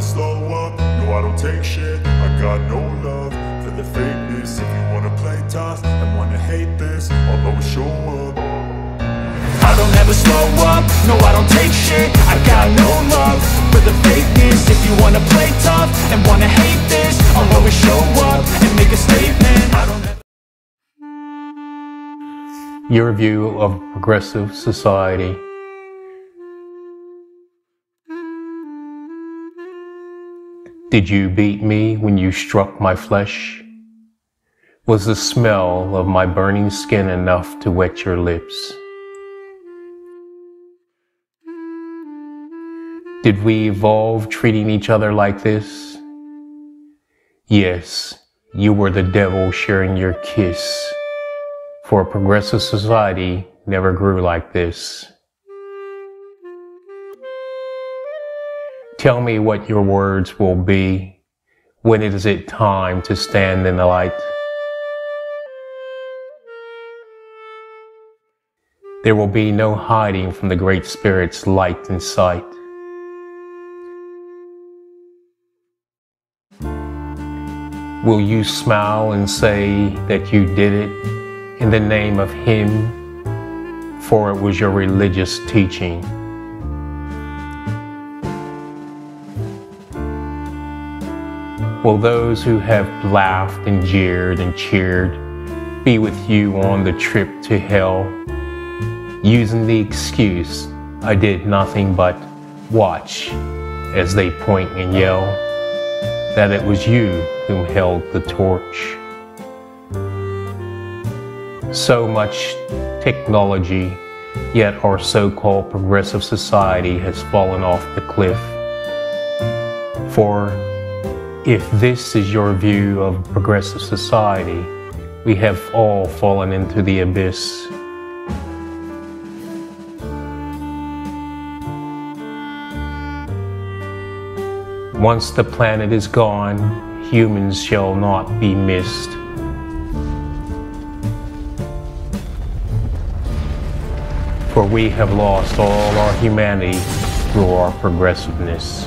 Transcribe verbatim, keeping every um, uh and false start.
never slow up, no I don't take shit. I got no love for the fakeness. If you wanna play tough and wanna hate this, I'll always show up. I don't ever slow up, no I don't take shit. I got no love for the fakeness. If you wanna play tough and wanna hate this, I'll always show up and make a statement. I don't ever. Your view of progressive society. Did you beat me when you struck my flesh? Was the smell of my burning skin enough to wet your lips? Did we evolve treating each other like this? Yes, you were the devil sharing your kiss, for a progressive society never grew like this. Tell me what your words will be. When is it time to stand in the light? There will be no hiding from the Great Spirit's light and sight. Will you smile and say that you did it in the name of Him, for it was your religious teaching? Will those who have laughed and jeered and cheered be with you on the trip to hell, using the excuse, I did nothing but watch as they point and yell that it was you who held the torch? So much technology, yet our so-called progressive society has fallen off the cliff. For if this is your view of progressive society, we have all fallen into the abyss. Once the planet is gone, humans shall not be missed. For we have lost all our humanity through our progressiveness.